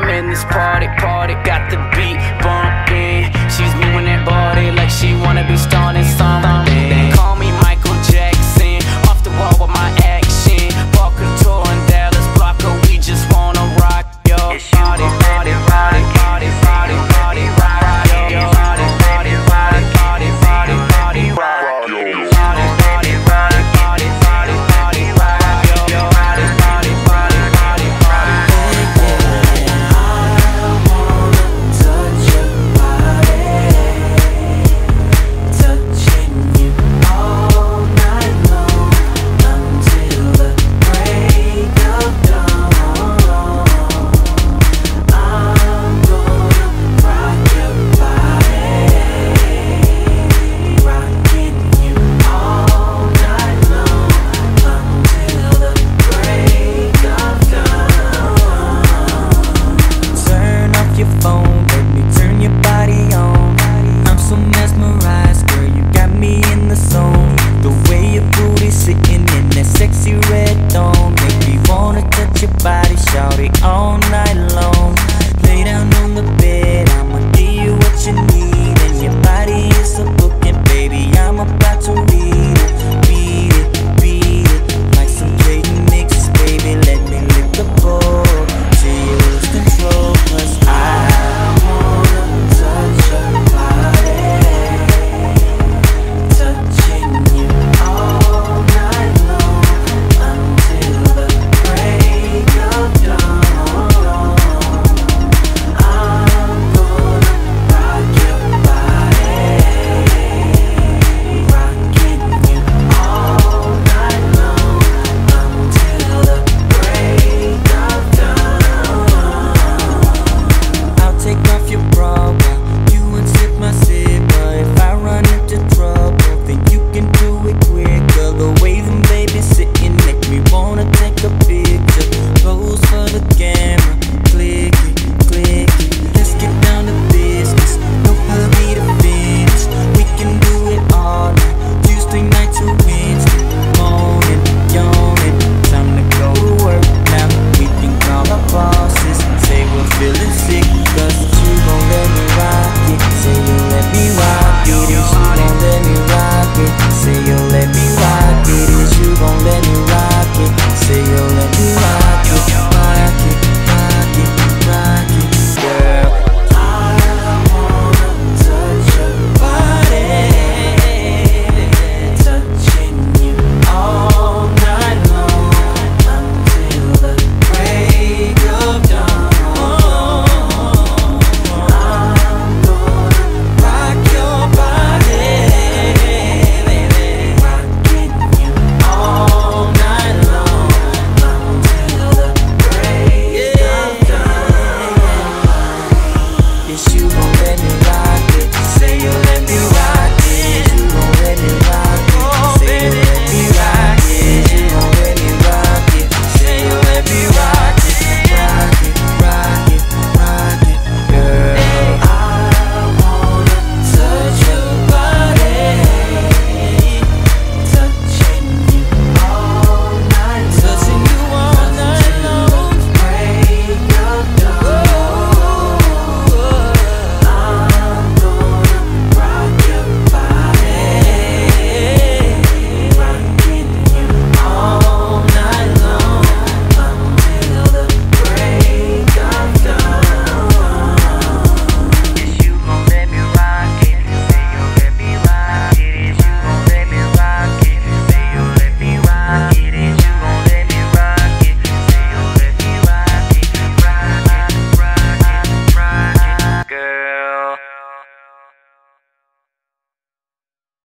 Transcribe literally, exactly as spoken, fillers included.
I'm in this party, party, got the beat bumping. She's moving that body like she wanna be starting something. They call me Michael Jackson, off the wall with my action. Ball control in Dallas, blocker, we just wanna rock your body, body, body, body, body, body, rock your body, body, body, body, body, body, rock your body. Sexy red dawn, make me wanna touch your body, shout it all night.